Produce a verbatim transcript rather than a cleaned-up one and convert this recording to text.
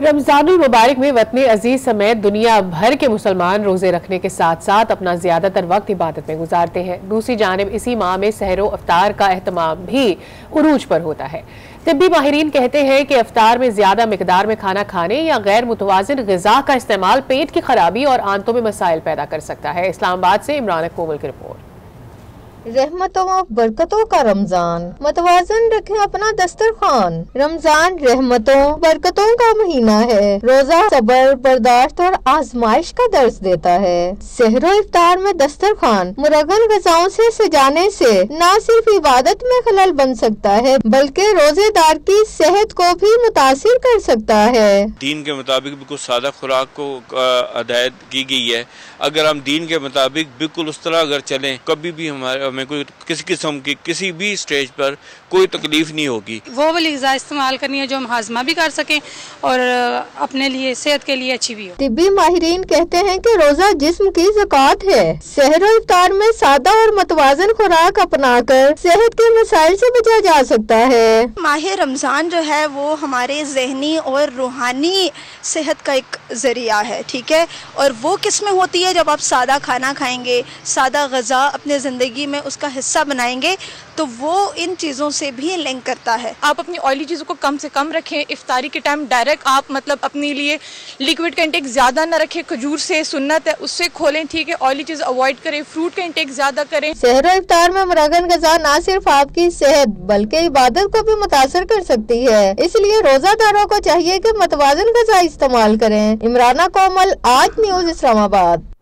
रमजानुल मुबारक में वतन अजीज समेत दुनिया भर के मुसलमान रोजे रखने के साथ साथ अपना ज्यादातर वक्त इबादत में गुजारते हैं। दूसरी जानब इसी माह में सहरो अफ्तार का अहतमाम भी उरूज पर होता है। तबी माहिरीन कहते हैं कि अफ्तार में ज्यादा मिकदार में खाना खाने या गैर मुतवाज़िन ग़िज़ा का इस्तेमाल पेट की खराबी और आंतों में मसाइल पैदा कर सकता है। इस्लामाबाद से इमरान अक़बल की रिपोर्ट। रहमतों और बरकतों का रमजान, मतवाजन रखें अपना दस्तरखान। रमजान रहमतों बरकतों का महीना है। रोजा सबर, बर्दाश्त और आजमाइश का दर्ज देता है। सहरो इफ्तार में दस्तरखान मुरगन गजाओं से सजाने से न सिर्फ इबादत में खलल बन सकता है बल्कि रोजेदार की सेहत को भी मुतासिर कर सकता है। दीन के मुताबिक बिल्कुल सादा खुराक को हदायत की गई है। अगर हम दीन के मुताबिक बिल्कुल उस तरह अगर चले कभी भी हमारे हमें कोई किसी किस्म की किसी भी स्टेज पर कोई तकलीफ नहीं होगी। वो वाली ग़िज़ा इस्तेमाल करनी है जो हम हाजमा भी कर सकें और अपने लिए सेहत के लिए अच्छी भी हो। तिब्बी माहिरीन कहते हैं कि रोजा जिस्म की ज़कात है। सहरो इफ्तार में सादा और मतवाजन खुराक अपनाकर सेहत के मसाइल से बचा जा सकता है। माह रमजान जो है वो हमारे जहनी और रूहानी सेहत का एक जरिया है, ठीक है। और वो किस्में होती है जब आप सादा खाना खाएंगे, सादा ग़िज़ा अपने जिंदगी में उसका हिस्सा बनाएंगे तो वो इन चीज़ों से भी लिंक करता है। आप अपनी ऑयली चीज़ों को कम से कम रखें। इफ्तारी के टाइम डायरेक्ट आप मतलब अपने लिए लिक्विड का इंटेक ज़्यादा ना रखें। खजूर से सुन्नत है उससे खोलें, ठीक है। ऑयली चीज़ अवॉइड करें, फ्रूट का इंटेक ज़्यादा करें। सहरो इफ्तार में मरगन ग़िज़ा ना सिर्फ आपकी सेहत बल्कि इबादत को भी मुतासर कर सकती है, इसलिए रोजादारों को चाहिए कि मतवाजन ग़िज़ा इस्तेमाल करें। इमरान अक़बल, आज न्यूज़, इस्लामाबाद।